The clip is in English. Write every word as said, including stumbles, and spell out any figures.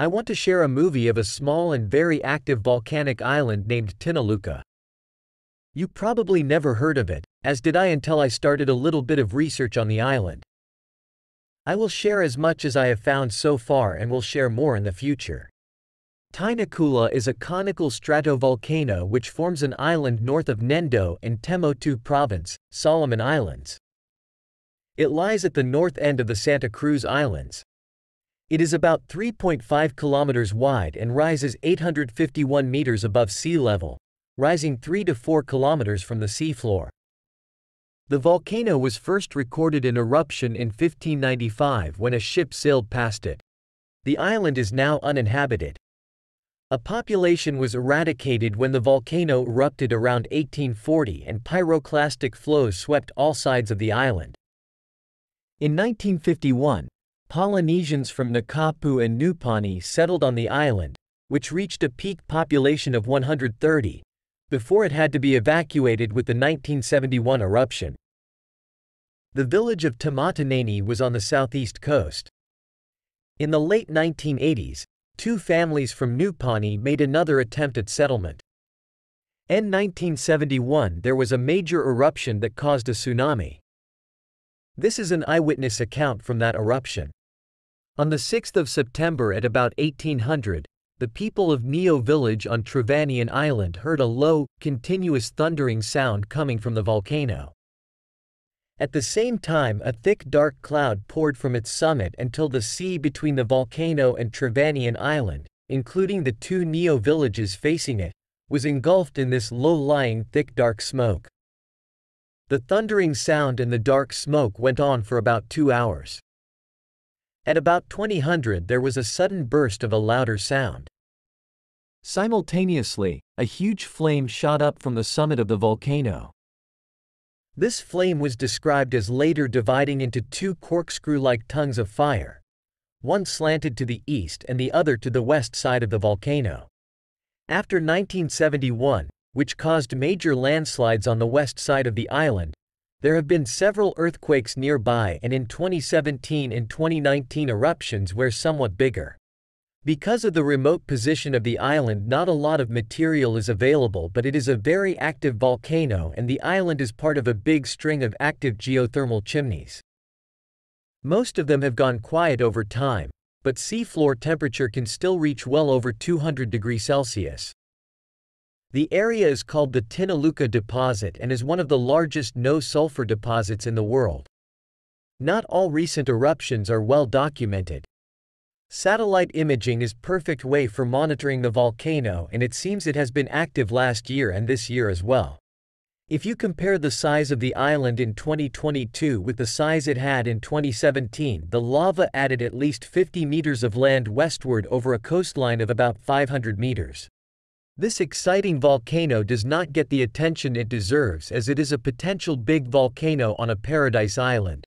I want to share a movie of a small and very active volcanic island named Tinakula. You probably never heard of it, as did I until I started a little bit of research on the island. I will share as much as I have found so far and will share more in the future. Tinakula is a conical stratovolcano which forms an island north of Nendo in Temotu Province, Solomon Islands. It lies at the north end of the Santa Cruz Islands. It is about three point five kilometers wide and rises eight hundred fifty-one meters above sea level, rising three to four kilometers from the seafloor. The volcano was first recorded in eruption in fifteen ninety-five when a ship sailed past it. The island is now uninhabited. A population was eradicated when the volcano erupted around eighteen forty and pyroclastic flows swept all sides of the island. In nineteen fifty-one, Polynesians from Nukapu and Nupani settled on the island, which reached a peak population of one hundred thirty. Before it had to be evacuated with the nineteen seventy-one eruption. The village of Tamataneni was on the southeast coast. In the late nineteen eighties, two families from Nupani made another attempt at settlement. In nineteen seventy-one there was a major eruption that caused a tsunami. This is an eyewitness account from that eruption. On the sixth of September at about eighteen hundred, the people of Neo Village on Trevanian Island heard a low, continuous thundering sound coming from the volcano. At the same time a thick dark cloud poured from its summit until the sea between the volcano and Trevanian Island, including the two Neo villages facing it, was engulfed in this low-lying thick dark smoke. The thundering sound and the dark smoke went on for about two hours. At about twenty hundred there was a sudden burst of a louder sound. Simultaneously, a huge flame shot up from the summit of the volcano. This flame was described as later dividing into two corkscrew-like tongues of fire, one slanted to the east and the other to the west side of the volcano. After nineteen seventy-one, which caused major landslides on the west side of the island, there have been several earthquakes nearby and in twenty seventeen and twenty nineteen eruptions were somewhat bigger. Because of the remote position of the island, not a lot of material is available, but it is a very active volcano and the island is part of a big string of active geothermal chimneys. Most of them have gone quiet over time, but seafloor temperature can still reach well over two hundred degrees Celsius. The area is called the Tinakula Deposit and is one of the largest no-sulfur deposits in the world. Not all recent eruptions are well documented. Satellite imaging is a perfect way for monitoring the volcano and it seems it has been active last year and this year as well. If you compare the size of the island in twenty twenty-two with the size it had in twenty seventeen, the lava added at least fifty meters of land westward over a coastline of about five hundred meters. This exciting volcano does not get the attention it deserves as it is a potential big volcano on a paradise island.